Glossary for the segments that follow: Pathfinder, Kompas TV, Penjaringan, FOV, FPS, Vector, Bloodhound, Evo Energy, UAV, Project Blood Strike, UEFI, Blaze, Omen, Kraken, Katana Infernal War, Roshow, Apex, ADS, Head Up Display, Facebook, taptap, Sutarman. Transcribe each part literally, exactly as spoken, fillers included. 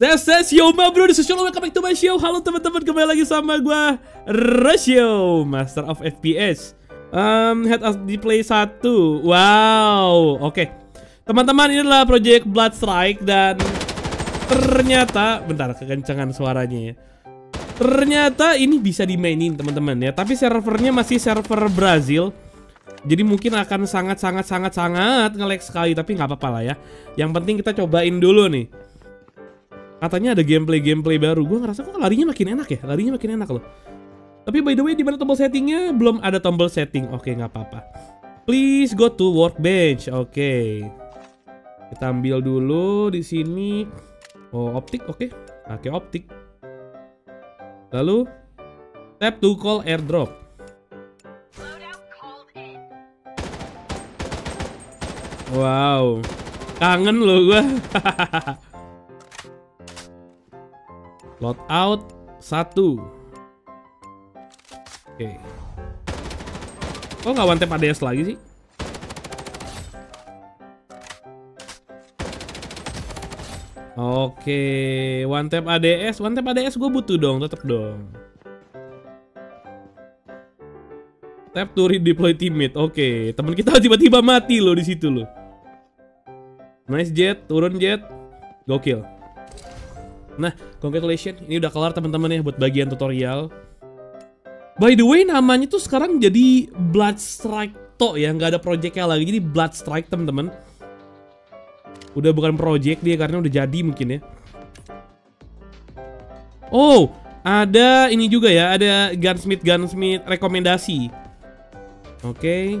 That's that's yo my bro, this is Shalom, welcome back to my show. Halo teman-teman, kembali lagi sama gue Roshow, Master of F P S. um, Head Up Display satu. Wow, oke okay. Teman-teman, ini adalah Project Blood Strike. Dan ternyata, bentar, kekencangan suaranya ya. Ternyata ini bisa dimainin teman-teman ya. Tapi servernya masih server Brazil, jadi mungkin akan sangat-sangat-sangat-sangat nge-lag sekali. Tapi nggak apa-apa lah ya, yang penting kita cobain dulu nih. Katanya ada gameplay-gameplay baru. Gue ngerasa kok larinya makin enak ya. Larinya makin enak loh. Tapi by the way, di mana tombol settingnya? Belum ada tombol setting. Oke, nggak apa-apa. Please go to workbench. Oke. Kita ambil dulu di sini. Oh, optik. Oke. Pakai optik. Lalu tap to call airdrop. Wow. Kangen loh gue. Hahaha. Loadout satu. Oke. Okay. Kok nggak one tap A D S lagi sih? Oke, okay. one tap A D S, one tap A D S gue butuh dong, tetap dong. Tap to redeploy teammate. Oke, okay. Teman kita tiba-tiba mati loh di situ loh. Nice jet, turun jet. Gokil. Nah, congratulations, ini udah kelar teman-teman ya buat bagian tutorial. By the way, namanya tuh sekarang jadi Blood Strike to ya, nggak ada project-nya lagi, jadi Blood Strike teman-teman. Udah bukan project dia karena udah jadi mungkin ya. Oh, ada ini juga ya, ada gunsmith gunsmith rekomendasi. Oke, okay.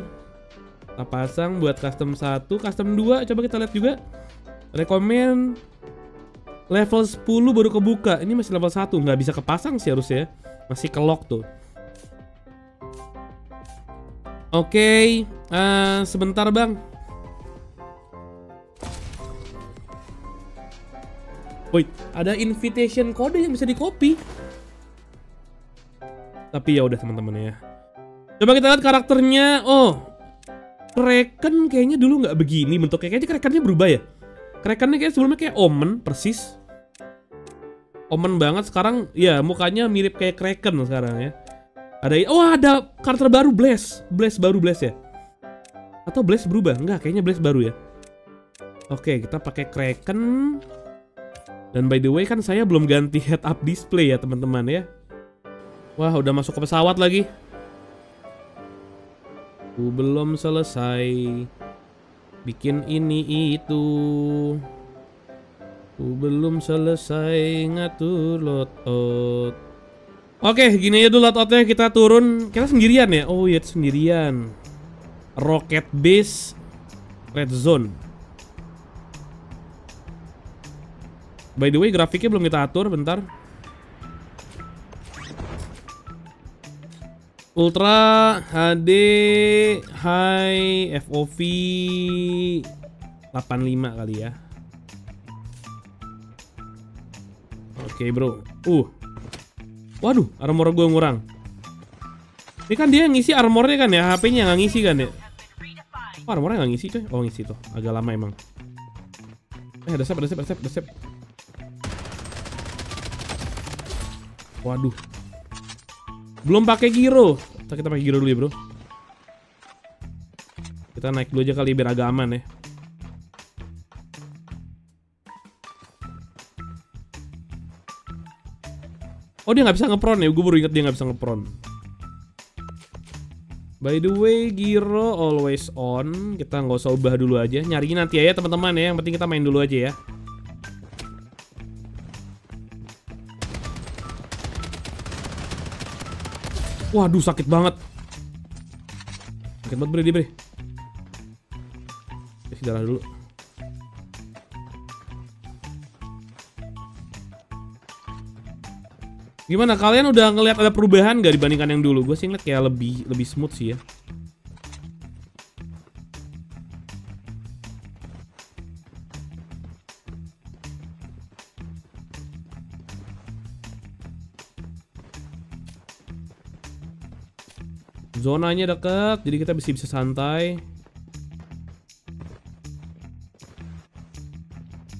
Kita pasang buat custom satu, custom dua, coba kita lihat juga. Rekomend. Level sepuluh baru kebuka. Ini masih level satu. Nggak bisa kepasang sih harusnya. Masih ke-lock tuh. Oke okay. uh, Sebentar bang. Wait, ada invitation kode yang bisa di-copy. Tapi ya udah teman-teman ya. Coba kita lihat karakternya. Oh, Kraken kayaknya dulu nggak begini bentuknya. Kayaknya Krakennya berubah ya. Krakennya kayak sebelumnya kayak Omen persis. Omen banget sekarang, ya mukanya mirip kayak Kraken sekarang ya. Ada, oh ada karakter baru Blaze, Blaze baru Blaze ya. Atau Blaze berubah? Enggak, kayaknya Blaze baru ya. Oke, kita pakai Kraken. Dan by the way kan saya belum ganti head up display ya teman-teman ya. Wah udah masuk ke pesawat lagi. Tuh belum selesai. Bikin ini itu. Aku belum selesai ngatur loadout. Oke, gini aja dulu loadoutnya, kita turun. Kita sendirian ya? Oh iya sendirian. Rocket base red zone. By the way grafiknya belum kita atur, bentar. Ultra H D High F O V delapan puluh lima kali ya. Oke okay, bro, uh, waduh, armor gue ngurang. Ini kan dia yang ngisi armornya kan ya, H P-nya nggak ngisi kan ya? Oh, armornya nggak ngisi coy, oh ngisi tuh, agak lama emang. Eh, ada save, ada save, ada save, ada save. Waduh, belum pakai giro, kita pakai giro dulu ya bro. Kita naik dulu aja kali biar agak aman ya. Oh dia nggak bisa ngepron ya, gue baru inget dia nggak bisa ngepron. By the way, giro always on. Kita nggak usah ubah dulu aja. Nyariin nanti ya teman-teman ya. Yang penting kita main dulu aja ya. Waduh sakit banget. Sakit banget bre dia bre. Isi darah dulu. Gimana kalian udah ngelihat ada perubahan gak dibandingkan yang dulu? Gue sih ngeliat kayak lebih lebih smooth sih ya. Zonanya deket, jadi kita bisa bisa santai.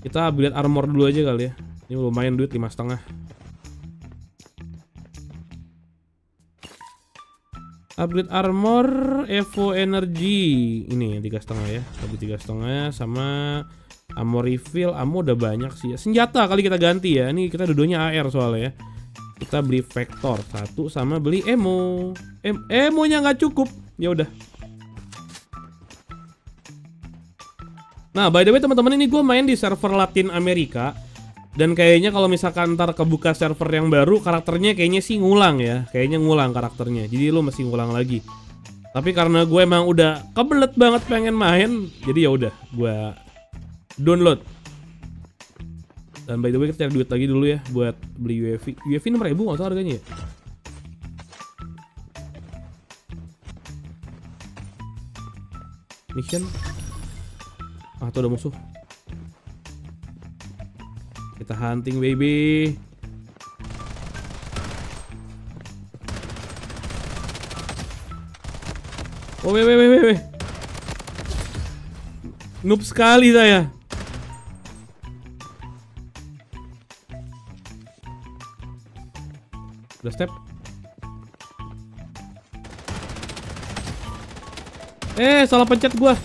Kita upgrade armor dulu aja kali ya. Ini lumayan duit lima setengah. Upgrade armor Evo Energy ini tiga setengah ya, tapi tiga setengah sama ammo refill. Ammo udah banyak sih ya. Senjata kali kita ganti ya. Ini kita dudonya A R soalnya ya. Kita beli Vector satu sama beli emo. Em emonya nggak cukup. Ya udah. Nah, by the way teman-teman, ini gue main di server Latin Amerika. Dan kayaknya kalau misalkan ntar kebuka server yang baru, karakternya kayaknya sih ngulang ya. Kayaknya ngulang karakternya, jadi lu mesti ngulang lagi. Tapi karena gue emang udah kebelet banget pengen main, jadi ya udah gue download. Dan by the way kita cari duit lagi dulu ya buat beli U A V. U A V enam ribu nggak salah harganya ya. Mission. Ah, tuh ada musuh. Kita hunting baby. Oh, weh weh weh weh. Noob sekali saya. Udah step. Eh, salah pencet gua.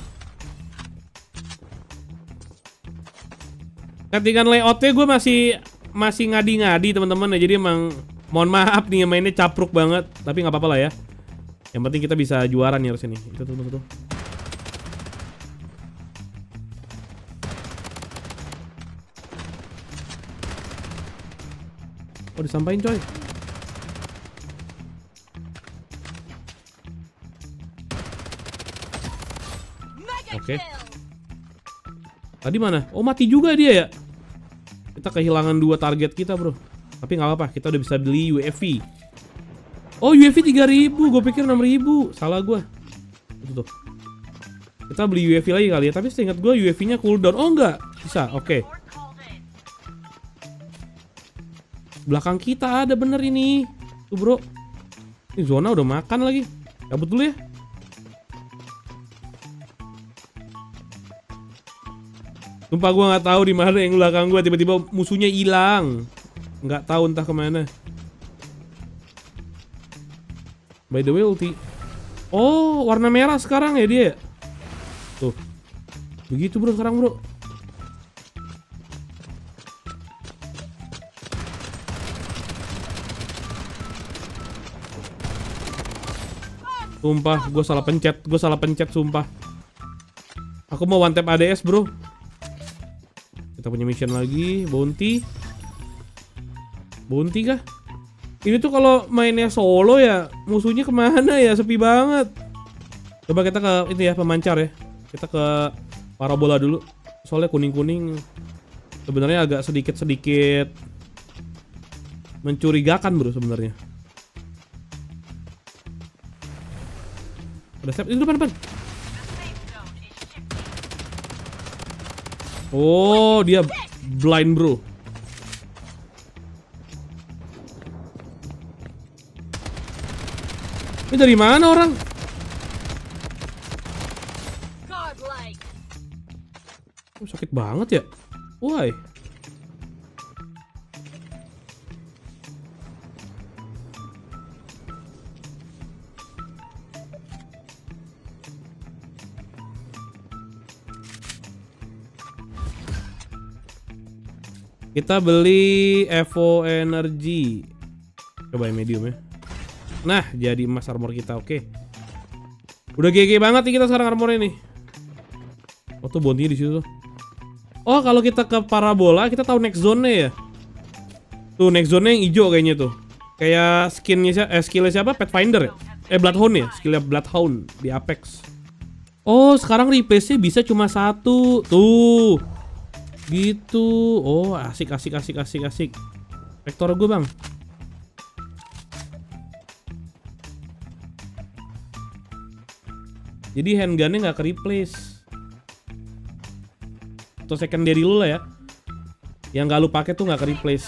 Ketika layoutnya gue masih masih ngadi-ngadi teman-teman ya, jadi emang mohon maaf nih mainnya capruk banget, tapi nggak apa-apa lah ya. Yang penting kita bisa juara nih harus ini. Itu tuh tuh. Oh, disampain coy. Oke. Okay. Tadi mana? Oh, mati juga dia ya. Kita kehilangan dua target kita bro, tapi nggak apa-apa, kita udah bisa beli U E F I. Oh, U E F I tiga ribu, gue pikir enam ribu, salah gue. Tuh, kita beli U E F I lagi kali ya, tapi seingat gue U E F I nya cooldown. Oh enggak, bisa, oke okay. Belakang kita ada bener ini, tuh bro. Ini zona udah makan lagi, cabut dulu ya. Sumpah gue nggak tahu di mana yang belakang gue, tiba-tiba musuhnya hilang, nggak tahu entah kemana. By the way ulti. Oh, warna merah sekarang ya dia. Tuh, begitu bro sekarang bro. Sumpah, gue salah pencet, gue salah pencet sumpah. Aku mau one tap A D S bro. Kita punya mission lagi, bounty. Bounty kah? Ini tuh kalau mainnya solo ya, musuhnya kemana ya, sepi banget. Coba kita ke itu ya, pemancar ya. Kita ke parabola dulu. Soalnya kuning-kuning sebenarnya agak sedikit-sedikit mencurigakan bro sebenarnya. Udah step, ini depan-depan. Oh, dia blind bro. Ini dari mana orang? Oh, sakit banget ya. Woi. Kita beli Evo Energy. Coba yang medium ya. Nah, jadi emas armor kita, oke okay. Udah G G banget nih kita sekarang armornya nih. Oh, tuh bounty di situ. Oh, kalau kita ke parabola, kita tahu next zone-nya ya. Tuh, next zone-nya yang hijau kayaknya tuh. Kayak skinnya, eh, skillnya siapa? Pathfinder ya? Eh, Bloodhound ya? Skillnya Bloodhound di Apex. Oh, sekarang replace-nya bisa cuma satu. Tuh gitu. Oh, asik asik asik asik asik. Vektor gue bang. Jadi handgunnya nggak ke replace. Atau secondary lu lah ya. Yang nggak lu pakai tuh nggak ke replace.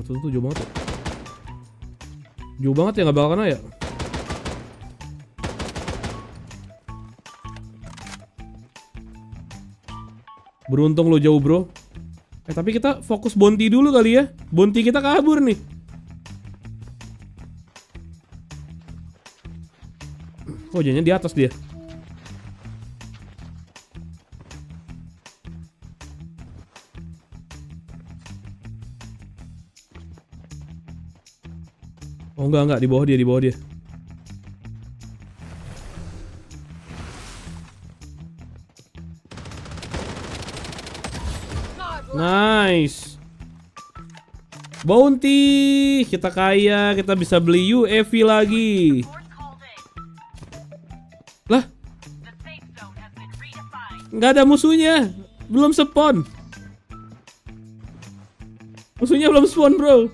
Waktu itu jauh banget. Ya. Jauh banget ya, nggak bakal kena ya. Beruntung lo jauh, bro. Eh, tapi kita fokus bounty dulu kali ya. Bounty kita kabur nih. Oh, jadinya di atas dia. Oh, enggak, enggak. Di bawah dia, di bawah dia. Nice. Bounty. Kita kaya, kita bisa beli U A V lagi. Lah. Nggak ada musuhnya. Belum spawn. Musuhnya belum spawn, bro.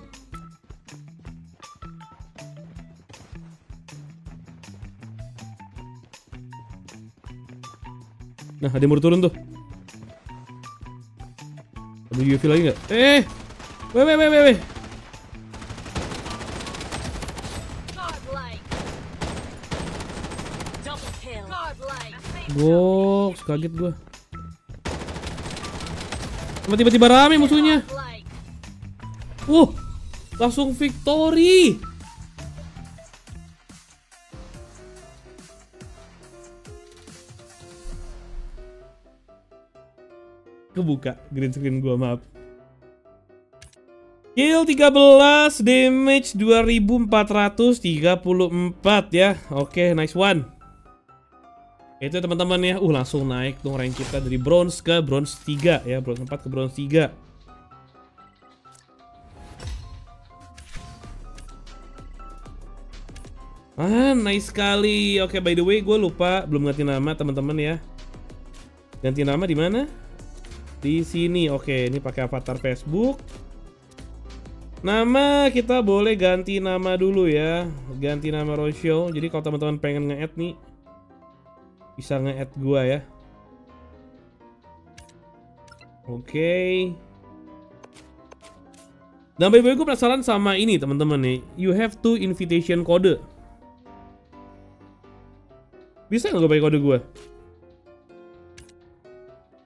Nah, ada yang baru turun tuh. U A V lagi nggak? Eh, weh, weh, weh, weh. Goks, kaget gue. Tiba-tiba rame musuhnya. Wuh, langsung victory. Kebuka green screen gua, maaf. Kill tiga belas, damage dua ribu empat ratus tiga puluh empat ya. Oke, nice one. Itu teman-teman ya. Uh, langsung naik tuh rank kita dari bronze ke bronze tiga ya, bronze empat ke bronze tiga. Ah, nice sekali. Oke, by the way gua lupa belum ganti nama teman-teman ya. Ganti nama di mana? Di sini. Oke, ini pakai avatar Facebook. Nama kita boleh ganti nama dulu ya. Ganti nama Roshow. Jadi kalau teman-teman pengen nge-add nih, bisa nge-add gua ya. Oke. Dan by the way gue penasaran sama ini teman-teman nih. You have two invitation kode. Bisa nggak gue pakai kode gua?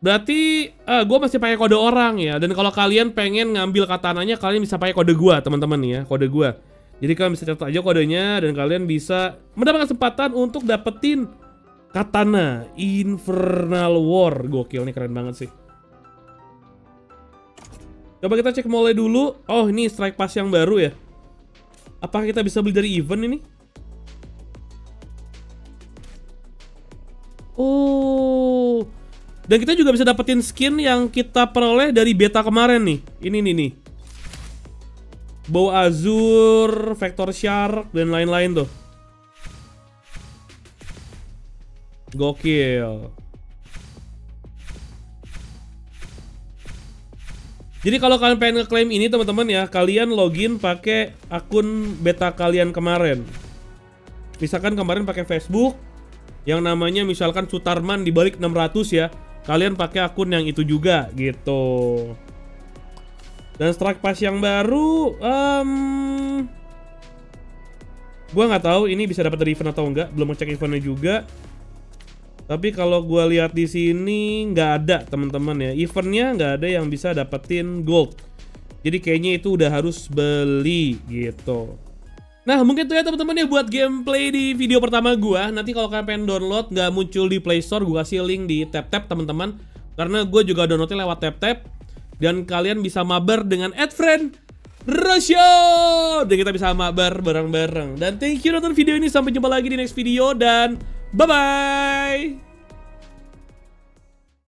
Berarti uh, gue masih pakai kode orang ya. Dan kalau kalian pengen ngambil katananya, kalian bisa pakai kode gue teman-teman ya, kode gue. Jadi kalian bisa catat aja kodenya dan kalian bisa mendapatkan kesempatan untuk dapetin Katana Infernal War. Gokil, nih keren banget sih. Coba kita cek mulai dulu. Oh, ini strike pass yang baru ya. Apakah kita bisa beli dari event ini? Oh. Dan kita juga bisa dapetin skin yang kita peroleh dari beta kemarin nih. Ini nih nih. Bow Azur, Vector Shark, dan lain-lain tuh. Gokil. Jadi kalau kalian pengen ngeklaim ini teman-teman ya, kalian login pakai akun beta kalian kemarin. Misalkan kemarin pakai Facebook yang namanya misalkan Sutarman dibalik enam ratus ya. Kalian pakai akun yang itu juga gitu. Dan strike pass yang baru, um, gue nggak tahu ini bisa dapat dari event atau enggak, belum ngecek eventnya juga. Tapi kalau gue lihat di sini nggak ada teman-teman ya, eventnya nggak ada yang bisa dapetin gold. Jadi kayaknya itu udah harus beli gitu. Nah, mungkin itu ya teman-teman ya buat gameplay di video pertama gua. Nanti kalau kalian pengen download nggak muncul di Play Store, gua kasih link di tap-tap teman-teman. Karena gua juga downloadnya lewat tap-tap dan kalian bisa mabar dengan add friend Roshow. Dan kita bisa mabar bareng-bareng. Dan thank you nonton video ini, sampai jumpa lagi di next video dan bye bye.